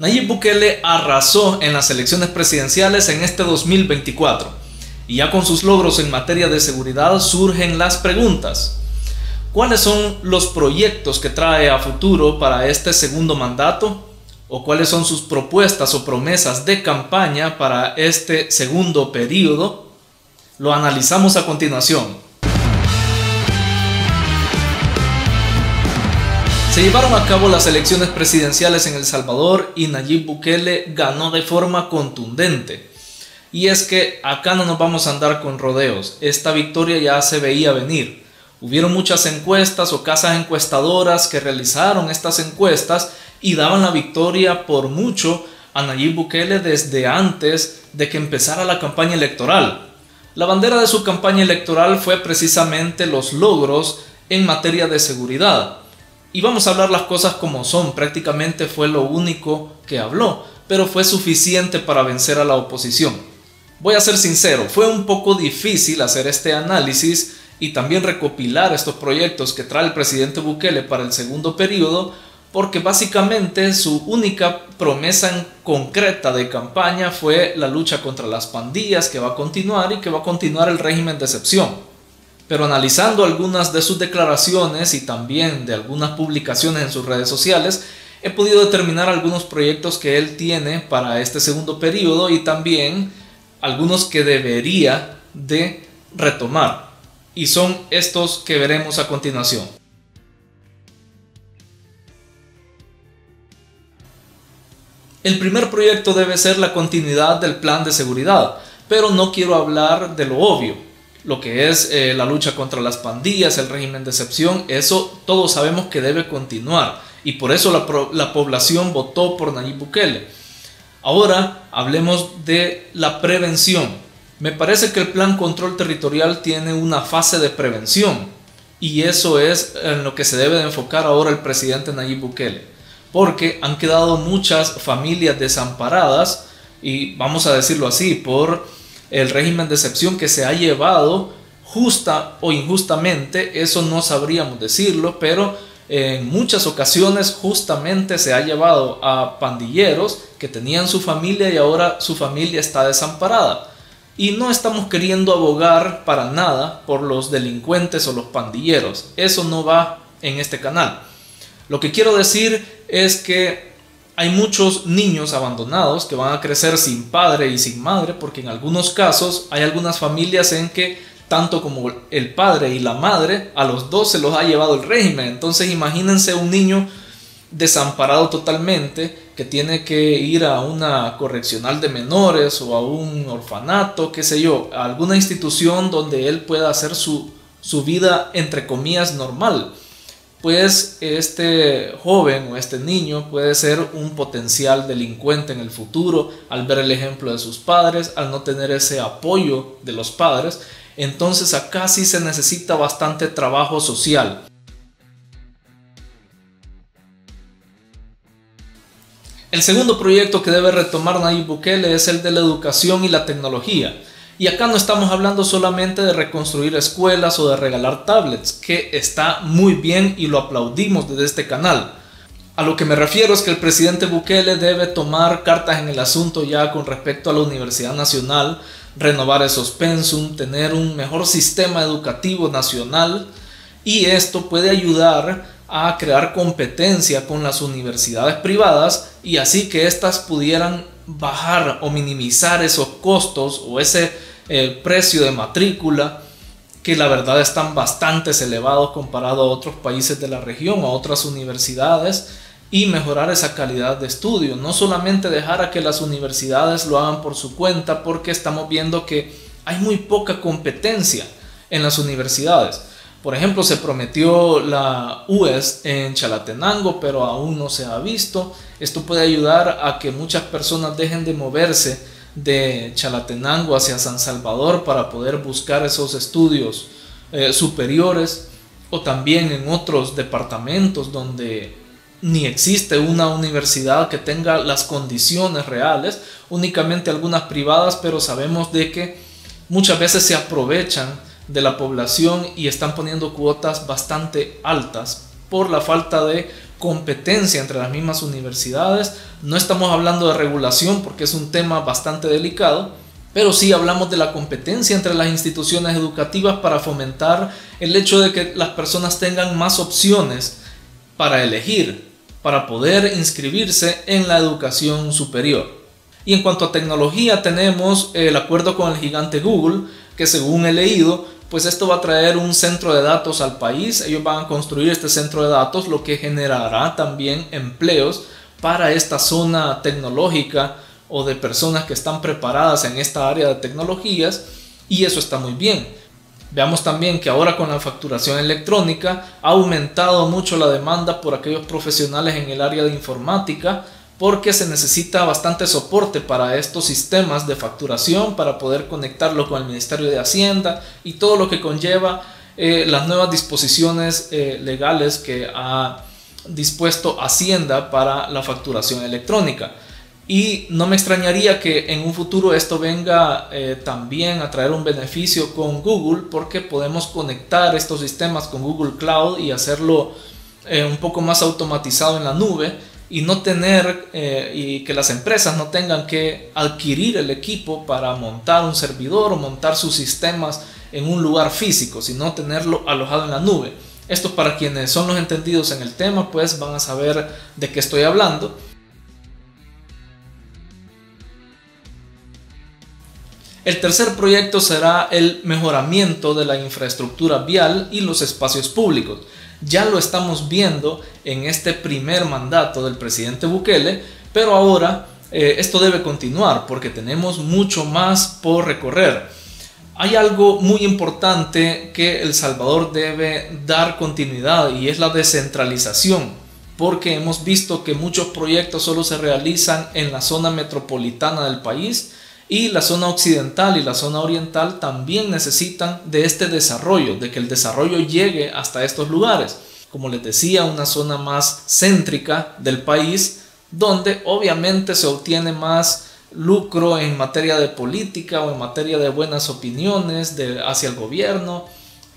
Nayib Bukele arrasó en las elecciones presidenciales en este 2024 y ya con sus logros en materia de seguridad surgen las preguntas. ¿Cuáles son los proyectos que trae a futuro para este segundo mandato? ¿O cuáles son sus propuestas o promesas de campaña para este segundo periodo? Lo analizamos a continuación. Se llevaron a cabo las elecciones presidenciales en El Salvador y Nayib Bukele ganó de forma contundente. Y es que acá no nos vamos a andar con rodeos, esta victoria ya se veía venir. Hubieron muchas encuestas o casas encuestadoras que realizaron estas encuestas y daban la victoria por mucho a Nayib Bukele desde antes de que empezara la campaña electoral. La bandera de su campaña electoral fue precisamente los logros en materia de seguridad. Y vamos a hablar las cosas como son, prácticamente fue lo único que habló, pero fue suficiente para vencer a la oposición. Voy a ser sincero, fue un poco difícil hacer este análisis y también recopilar estos proyectos que trae el presidente Bukele para el segundo periodo, porque básicamente su única promesa concreta de campaña fue la lucha contra las pandillas, que va a continuar y que va a continuar el régimen de excepción. Pero analizando algunas de sus declaraciones y también de algunas publicaciones en sus redes sociales, he podido determinar algunos proyectos que él tiene para este segundo periodo y también algunos que debería de retomar. Y son estos que veremos a continuación. El primer proyecto debe ser la continuidad del plan de seguridad, pero no quiero hablar de lo obvio. Lo que es la lucha contra las pandillas, el régimen de excepción, eso todos sabemos que debe continuar. Y por eso la población votó por Nayib Bukele. Ahora hablemos de la prevención. Me parece que el plan control territorial tiene una fase de prevención. Y eso es en lo que se debe de enfocar ahora el presidente Nayib Bukele. Porque han quedado muchas familias desamparadas, y vamos a decirlo así, por el régimen de excepción que se ha llevado justa o injustamente, eso no sabríamos decirlo, pero en muchas ocasiones justamente se ha llevado a pandilleros que tenían su familia y ahora su familia está desamparada. Y no estamos queriendo abogar para nada por los delincuentes o los pandilleros, eso no va en este canal. Lo que quiero decir es que hay muchos niños abandonados que van a crecer sin padre y sin madre, porque en algunos casos hay algunas familias en que tanto como el padre y la madre a los dos se los ha llevado el régimen. Entonces imagínense un niño desamparado totalmente que tiene que ir a una correccional de menores o a un orfanato, qué sé yo, a alguna institución donde él pueda hacer su vida entre comillas normal. Pues este joven o este niño puede ser un potencial delincuente en el futuro al ver el ejemplo de sus padres, al no tener ese apoyo de los padres. Entonces acá sí se necesita bastante trabajo social. El segundo proyecto que debe retomar Nayib Bukele es el de la educación y la tecnología. Y acá no estamos hablando solamente de reconstruir escuelas o de regalar tablets, que está muy bien y lo aplaudimos desde este canal. A lo que me refiero es que el presidente Bukele debe tomar cartas en el asunto ya con respecto a la Universidad Nacional, renovar esos pensum, tener un mejor sistema educativo nacional, y esto puede ayudar a crear competencia con las universidades privadas y así que éstas pudieran bajar o minimizar esos costos o ese precio de matrícula que la verdad están bastante elevados comparado a otros países de la región, a otras universidades, y mejorar esa calidad de estudio, no solamente dejar a que las universidades lo hagan por su cuenta, porque estamos viendo que hay muy poca competencia en las universidades. Por ejemplo, se prometió la UES en Chalatenango, pero aún no se ha visto. Esto puede ayudar a que muchas personas dejen de moverse de Chalatenango hacia San Salvador para poder buscar esos estudios superiores, o también en otros departamentos donde ni existe una universidad que tenga las condiciones reales, únicamente algunas privadas, pero sabemos de que muchas veces se aprovechan de la población y están poniendo cuotas bastante altas por la falta de competencia entre las mismas universidades. No estamos hablando de regulación porque es un tema bastante delicado, pero sí hablamos de la competencia entre las instituciones educativas para fomentar el hecho de que las personas tengan más opciones para elegir, para poder inscribirse en la educación superior. Y en cuanto a tecnología, tenemos el acuerdo con el gigante Google, que según he leído, pues esto va a traer un centro de datos al país. Ellos van a construir este centro de datos, lo que generará también empleos para esta zona tecnológica o de personas que están preparadas en esta área de tecnologías, y eso está muy bien. Veamos también que ahora con la facturación electrónica ha aumentado mucho la demanda por aquellos profesionales en el área de informática, porque se necesita bastante soporte para estos sistemas de facturación, para poder conectarlo con el Ministerio de Hacienda y todo lo que conlleva las nuevas disposiciones legales que ha dispuesto Hacienda para la facturación electrónica. Y no me extrañaría que en un futuro esto venga también a traer un beneficio con Google, porque podemos conectar estos sistemas con Google Cloud y hacerlo un poco más automatizado en la nube, y no tener y que las empresas no tengan que adquirir el equipo para montar un servidor o montar sus sistemas en un lugar físico, sino tenerlo alojado en la nube. Esto, para quienes son los entendidos en el tema, pues van a saber de qué estoy hablando. El tercer proyecto será el mejoramiento de la infraestructura vial y los espacios públicos. Ya lo estamos viendo en este primer mandato del presidente Bukele, pero ahora esto debe continuar porque tenemos mucho más por recorrer. Hay algo muy importante que El Salvador debe dar continuidad, y es la descentralización, porque hemos visto que muchos proyectos solo se realizan en la zona metropolitana del país, y la zona occidental y la zona oriental también necesitan de este desarrollo, de que el desarrollo llegue hasta estos lugares. Como les decía, una zona más céntrica del país, donde obviamente se obtiene más lucro en materia de política o en materia de buenas opiniones hacia el gobierno.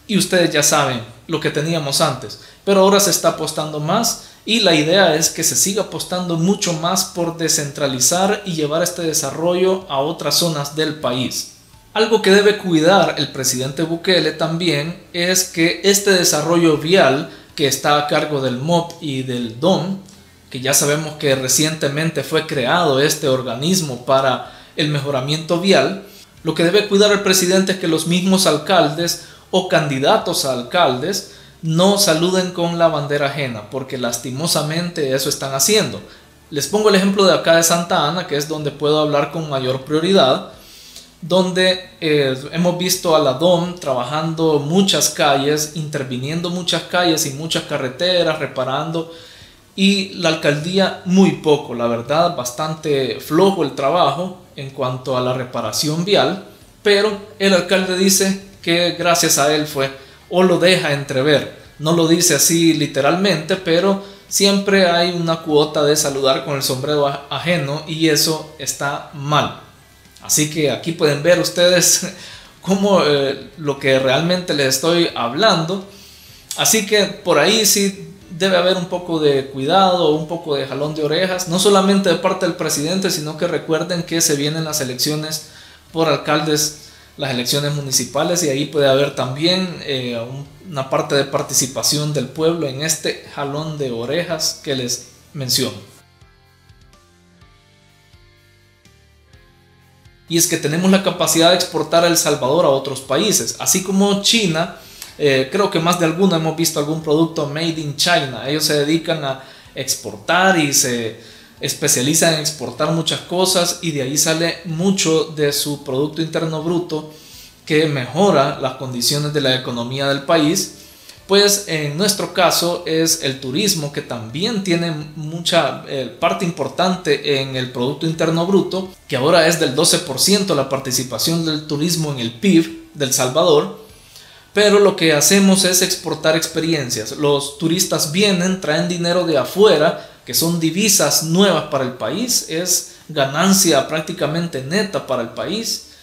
Y ustedes ya saben lo que teníamos antes, pero ahora se está apostando más, y la idea es que se siga apostando mucho más por descentralizar y llevar este desarrollo a otras zonas del país. Algo que debe cuidar el presidente Bukele también es que este desarrollo vial, que está a cargo del MOP y del DOM, que ya sabemos que recientemente fue creado este organismo para el mejoramiento vial, lo que debe cuidar el presidente es que los mismos alcaldes o candidatos a alcaldes no saluden con la bandera ajena, porque lastimosamente eso están haciendo. Les pongo el ejemplo de acá de Santa Ana, que es donde puedo hablar con mayor prioridad, donde hemos visto a la DOM trabajando muchas calles, interviniendo muchas calles y muchas carreteras, reparando, y la alcaldía muy poco, la verdad, bastante flojo el trabajo en cuanto a la reparación vial, pero el alcalde dice que gracias a él fue, o lo deja entrever. No lo dice así literalmente, pero siempre hay una cuota de saludar con el sombrero ajeno, y eso está mal. Así que aquí pueden ver ustedes cómo lo que realmente les estoy hablando. Así que por ahí sí debe haber un poco de cuidado, un poco de jalón de orejas, no solamente de parte del presidente, sino que recuerden que se vienen las elecciones por alcaldes, las elecciones municipales, y ahí puede haber también una parte de participación del pueblo en este jalón de orejas que les menciono. Y es que tenemos la capacidad de exportar a El Salvador a otros países, así como China. Creo que más de alguno hemos visto algún producto made in China. Ellos se dedican a exportar y se especializan en exportar muchas cosas, y de ahí sale mucho de su producto interno bruto que mejora las condiciones de la economía del país. Pues en nuestro caso es el turismo, que también tiene mucha parte importante en el producto interno bruto, que ahora es del 12% la participación del turismo en el PIB del Salvador. Pero lo que hacemos es exportar experiencias. Los turistas vienen, traen dinero de afuera, que son divisas nuevas para el país, es ganancia prácticamente neta para el país,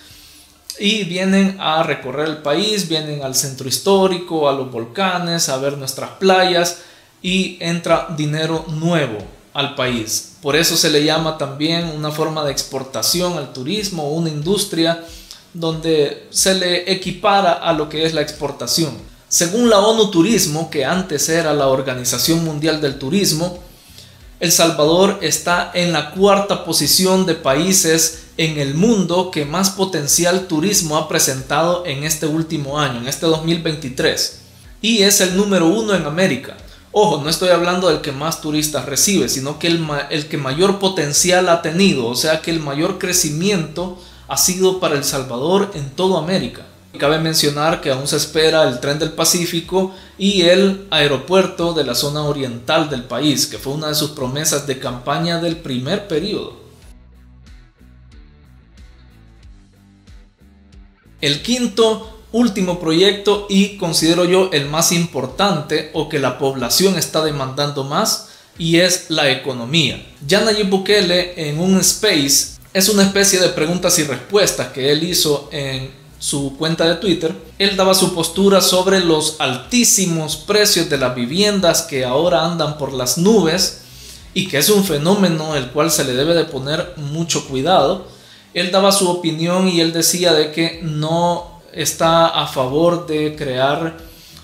y vienen a recorrer el país, vienen al centro histórico, a los volcanes, a ver nuestras playas, y entra dinero nuevo al país. Por eso se le llama también una forma de exportación al turismo, una industria donde se le equipara a lo que es la exportación. Según la ONU Turismo, que antes era la Organización Mundial del Turismo, El Salvador está en la cuarta posición de países en el mundo que más potencial turismo ha presentado en este último año, en este 2023. Y es el número 1 en América. Ojo, no estoy hablando del que más turistas recibe, sino que el que mayor potencial ha tenido, o sea que el mayor crecimiento ha sido para El Salvador en toda América. Cabe mencionar que aún se espera el tren del Pacífico y el aeropuerto de la zona oriental del país, que fue una de sus promesas de campaña del primer periodo. El quinto, último proyecto, y considero yo el más importante o que la población está demandando más, y es la economía. Ya Nayib Bukele en un space, es una especie de preguntas y respuestas que él hizo en su cuenta de Twitter, él daba su postura sobre los altísimos precios de las viviendas que ahora andan por las nubes y que es un fenómeno el cual se le debe de poner mucho cuidado. Él daba su opinión y él decía de que no está a favor de crear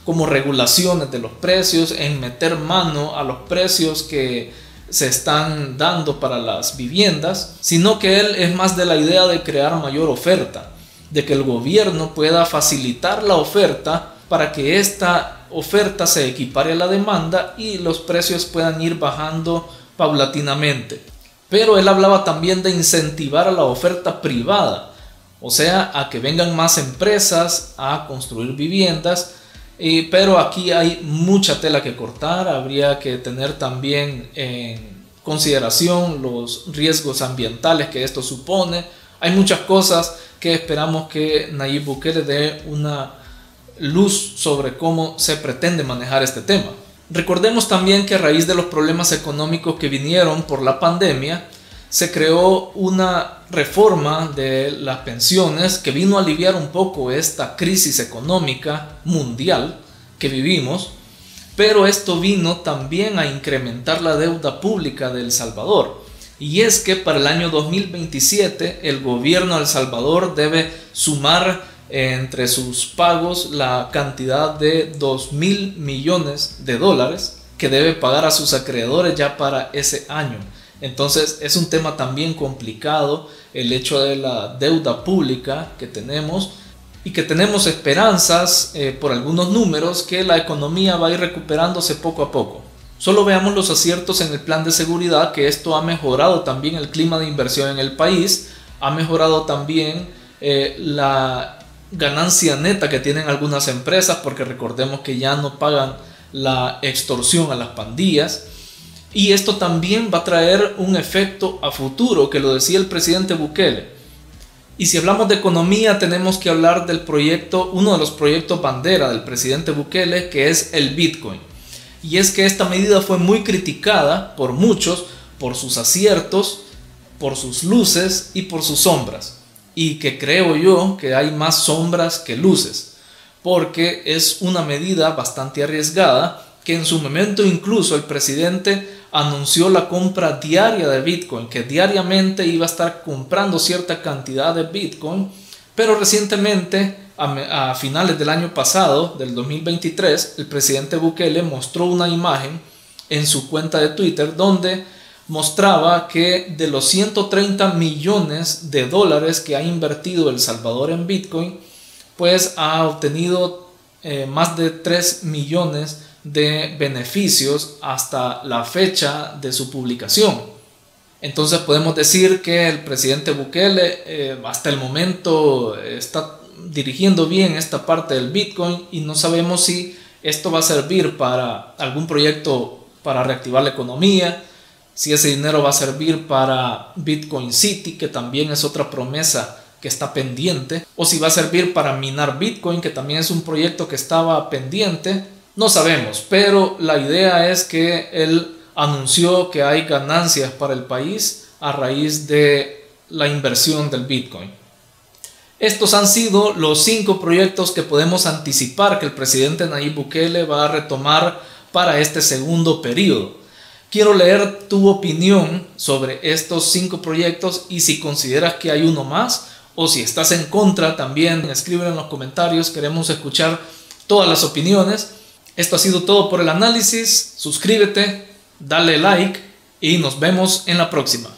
como regulaciones de los precios, en meter mano a los precios que se están dando para las viviendas, sino que él es más de la idea de crear mayor oferta, de que el gobierno pueda facilitar la oferta para que esta oferta se equipare a la demanda y los precios puedan ir bajando paulatinamente. Pero él hablaba también de incentivar a la oferta privada, o sea, a que vengan más empresas a construir viviendas, pero aquí hay mucha tela que cortar, habría que tener también en consideración los riesgos ambientales que esto supone. Hay muchas cosas que esperamos que Nayib Bukele dé una luz sobre cómo se pretende manejar este tema. Recordemos también que a raíz de los problemas económicos que vinieron por la pandemia, se creó una reforma de las pensiones que vino a aliviar un poco esta crisis económica mundial que vivimos, pero esto vino también a incrementar la deuda pública de El Salvador. Y es que para el año 2027 el gobierno de El Salvador debe sumar entre sus pagos la cantidad de 2.000 millones de dólares que debe pagar a sus acreedores ya para ese año. Entonces es un tema también complicado el hecho de la deuda pública que tenemos y que tenemos esperanzas por algunos números que la economía va a ir recuperándose poco a poco. Solo veamos los aciertos en el plan de seguridad, que esto ha mejorado también el clima de inversión en el país, ha mejorado también la ganancia neta que tienen algunas empresas, porque recordemos que ya no pagan la extorsión a las pandillas, y esto también va a traer un efecto a futuro, que lo decía el presidente Bukele. Y si hablamos de economía, tenemos que hablar del proyecto, uno de los proyectos bandera del presidente Bukele, que es el Bitcoin. Y es que esta medida fue muy criticada por muchos, por sus aciertos, por sus luces y por sus sombras. Y que creo yo que hay más sombras que luces, porque es una medida bastante arriesgada, que en su momento incluso el presidente anunció la compra diaria de Bitcoin, que diariamente iba a estar comprando cierta cantidad de Bitcoin, pero recientemente, a finales del año pasado, del 2023, el presidente Bukele mostró una imagen en su cuenta de Twitter donde mostraba que de los 130 millones de dólares que ha invertido El Salvador en Bitcoin, pues ha obtenido más de 3 millones de beneficios hasta la fecha de su publicación. Entonces podemos decir que el presidente Bukele hasta el momento está dirigiendo bien esta parte del Bitcoin y no sabemos si esto va a servir para algún proyecto para reactivar la economía, si ese dinero va a servir para Bitcoin City, que también es otra promesa que está pendiente, o si va a servir para minar Bitcoin, que también es un proyecto que estaba pendiente. No sabemos, pero la idea es que él anunció que hay ganancias para el país a raíz de la inversión del Bitcoin. Estos han sido los 5 proyectos que podemos anticipar que el presidente Nayib Bukele va a retomar para este segundo periodo. Quiero leer tu opinión sobre estos 5 proyectos y si consideras que hay uno más o si estás en contra también, escribe en los comentarios, queremos escuchar todas las opiniones. Esto ha sido todo por el análisis, suscríbete, dale like y nos vemos en la próxima.